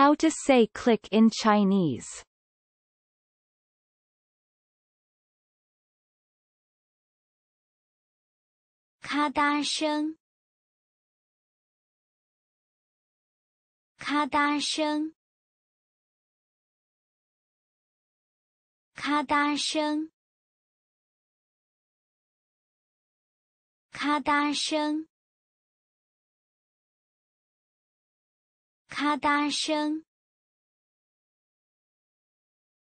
How to say click in Chinese. Ka da sheng